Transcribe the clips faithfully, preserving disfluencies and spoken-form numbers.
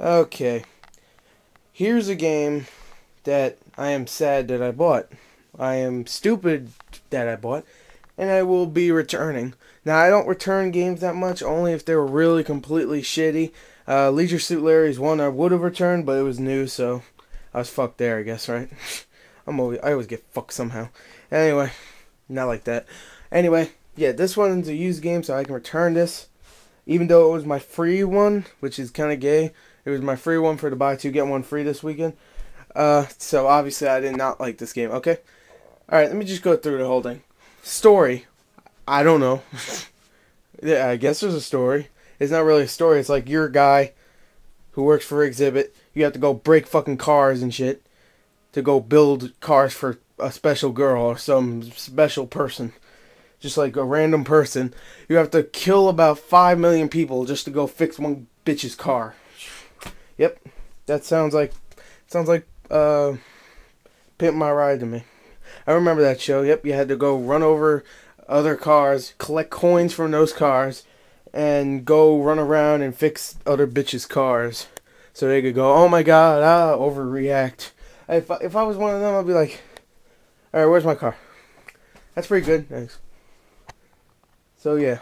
Okay, here's a game that I am sad that I bought. I am stupid that I bought, and I will be returning. Now, I don't return games that much, only if they were really completely shitty. Uh, Leisure Suit Larry is one I would have returned, but it was new, so I was fucked there, I guess, right? I'm always, I always get fucked somehow. Anyway, not like that. Anyway, yeah, this one's a used game, so I can return this. Even though it was my free one, which is kind of gay. It was my free one for the buy two, get one free this weekend. Uh, so obviously I did not like this game, okay? Alright, let me just go through the whole thing. Story. I don't know. Yeah, I guess there's a story. It's not really a story. It's like you're a guy who works for Xzibit. You have to go break fucking cars and shit to go build cars for a special girl or some special person. Just like a random person. You have to kill about five million people just to go fix one bitch's car. Yep. That sounds like sounds like uh Pimp My Ride to me. I remember that show. Yep, you had to go run over other cars, collect coins from those cars, and go run around and fix other bitches' cars. So they could go, oh my god, ah, overreact. If I, if I was one of them, I'd be like, alright, where's my car? That's pretty good. Thanks. So yeah,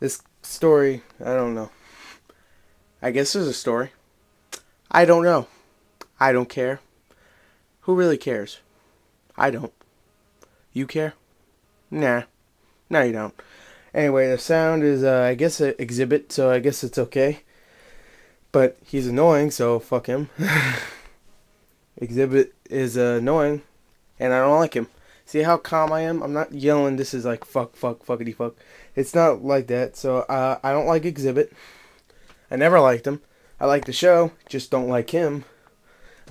this story, I don't know. I guess there's a story. I don't know. I don't care. Who really cares? I don't. You care? Nah. No, you don't. Anyway, the sound is, uh, I guess, an Xzibit, so I guess it's okay. But he's annoying, so fuck him. Xzibit is uh, annoying, and I don't like him. See how calm I am? I'm not yelling, this is like, fuck, fuck, fuckity fuck. It's not like that, so uh, I don't like Xzibit. I never liked him. I like the show, just don't like him.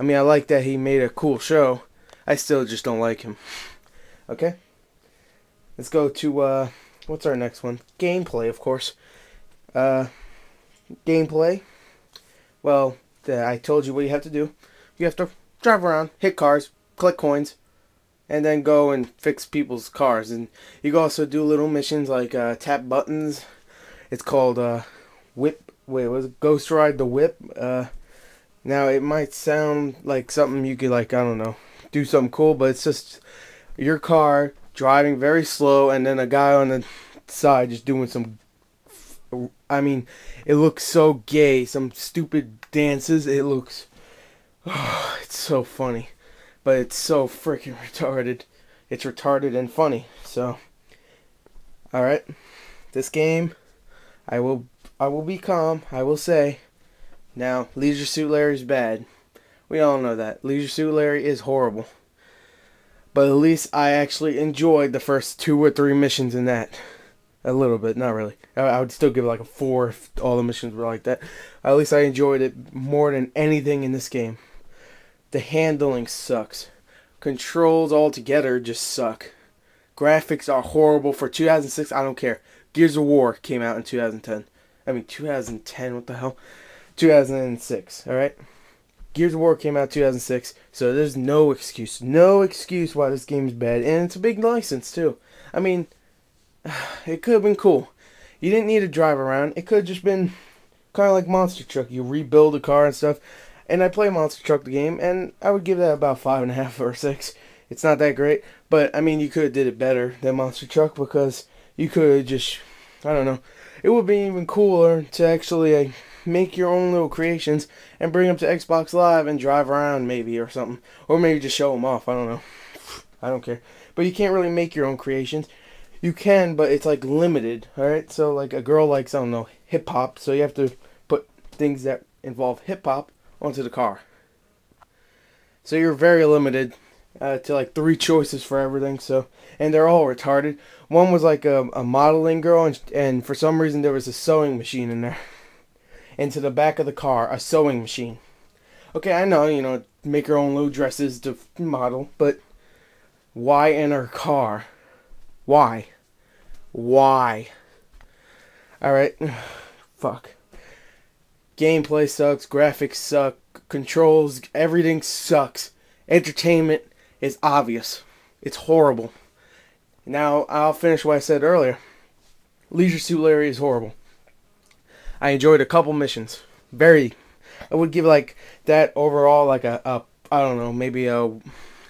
I mean, I like that he made a cool show. I still just don't like him. Okay? Let's go to, uh, what's our next one? Gameplay, of course. Uh, gameplay. Well, the, I told you what you have to do. You have to drive around, hit cars, collect coins, and then go and fix people's cars. And you can also do little missions like uh, tap buttons. It's called uh, Whip. Wait, was it Ghost Ride the Whip? Uh, now, it might sound like something you could, like, I don't know, do something cool, but it's just your car driving very slow and then a guy on the side just doing some, I mean, it looks so gay, some stupid dances. It looks, oh, it's so funny, but it's so freaking retarded. It's retarded and funny. So alright, this game, I will I will be calm, I will say. Now, Leisure Suit Larry's bad. We all know that. Leisure Suit Larry is horrible. But at least I actually enjoyed the first two or three missions in that. A little bit, not really. I would still give it like a four if all the missions were like that. At least I enjoyed it more than anything in this game. The handling sucks. Controls altogether just suck. Graphics are horrible for two thousand six, I don't care. Gears of War came out in two thousand ten. I mean, two thousand ten, what the hell? two thousand six, alright? Gears of War came out in two thousand six, so there's no excuse. No excuse why this game is bad. And it's a big license, too. I mean, it could have been cool. You didn't need to drive around. It could have just been kind of like Monster Truck. You rebuild a car and stuff. And I play Monster Truck, the game, and I would give that about five and a half or six. It's not that great. But, I mean, you could have did it better than Monster Truck because you could have just, I don't know. It would be even cooler to actually like, make your own little creations and bring them to Xbox Live and drive around maybe or something. Or maybe just show them off. I don't know. I don't care. But you can't really make your own creations. You can, but it's like limited. Alright? So like a girl likes, I don't know, hip-hop. So you have to put things that involve hip-hop onto the car. So you're very limited uh, to like three choices for everything. So, and they're all retarded. One was like a, a modeling girl and, and for some reason there was a sewing machine in there. Into the back of the car, a sewing machine. Okay, I know, you know, make her own little dresses to model, but why in her car? Why? Why? Alright, fuck. Gameplay sucks, graphics suck, controls, everything sucks. Entertainment is obvious. It's horrible. Now, I'll finish what I said earlier. Leisure Suit Larry is horrible. I enjoyed a couple missions. Very. I would give like that overall like a, a I don't know, maybe a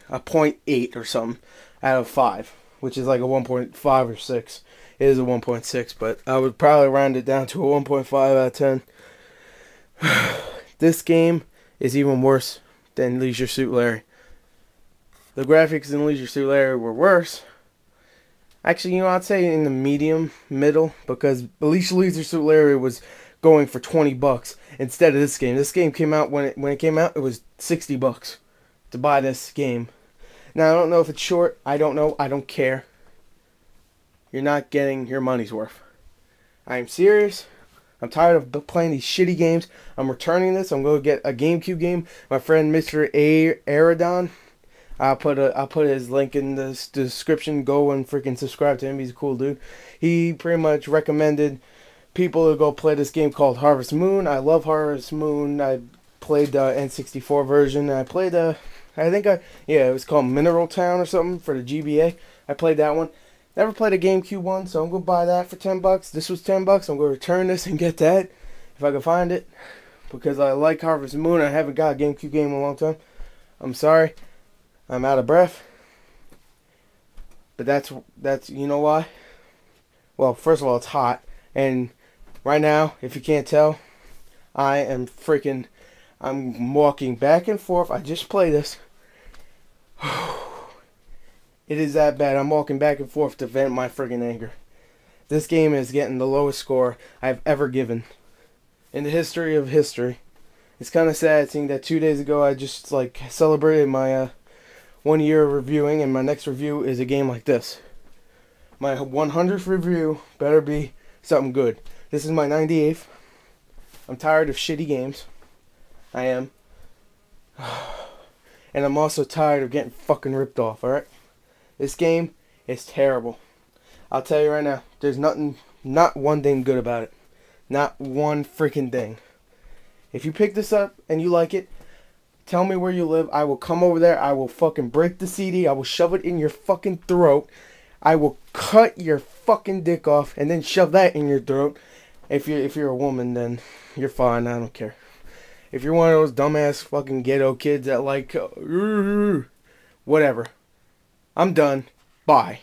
a point eight or something out of five, which is like a one point five or six. It is a one point six, but I would probably round it down to a one point five out of ten. This game is even worse than Leisure Suit Larry. The graphics in Leisure Suit Larry were worse. Actually, you know, I'd say in the medium, middle, because Leisure Suit Larry was going for twenty bucks instead of this game. This game came out, when it when it came out, it was sixty bucks to buy this game. Now, I don't know if it's short. I don't know. I don't care. You're not getting your money's worth. I am serious. I'm tired of playing these shitty games. I'm returning this. I'm going to get a GameCube game. My friend Mister Aradon. I'll put a, I'll put his link in the description. Go and freaking subscribe to him. He's a cool dude. He pretty much recommended people to go play this game called Harvest Moon. I love Harvest Moon. I played the N sixty-four version. I played the... I think I... Yeah, it was called Mineral Town or something for the G B A. I played that one. Never played a GameCube one, so I'm going to buy that for ten bucks. This was ten bucks. I'm going to return this and get that if I can find it, because I like Harvest Moon. I haven't got a GameCube game in a long time. I'm sorry. I'm out of breath. But that's, that's you know why? Well, first of all, it's hot. And right now, if you can't tell, I am freaking, I'm walking back and forth. I just play this. It is that bad. I'm walking back and forth to vent my friggin' anger. This game is getting the lowest score I've ever given in the history of history. It's kind of sad seeing that two days ago I just like celebrated my uh, one year of reviewing, and my next review is a game like this. My one hundredth review better be something good. This is my ninety-eighth. I'm tired of shitty games. I am. And I'm also tired of getting fucking ripped off, alright? This game is terrible. I'll tell you right now, there's nothing, not one thing good about it. Not one freaking thing. If you pick this up and you like it, tell me where you live. I will come over there. I will fucking break the C D. I will shove it in your fucking throat. I will cut your fucking dick off and then shove that in your throat. If you're, if you're a woman, then you're fine. I don't care. If you're one of those dumbass fucking ghetto kids that like, whatever. I'm done. Bye.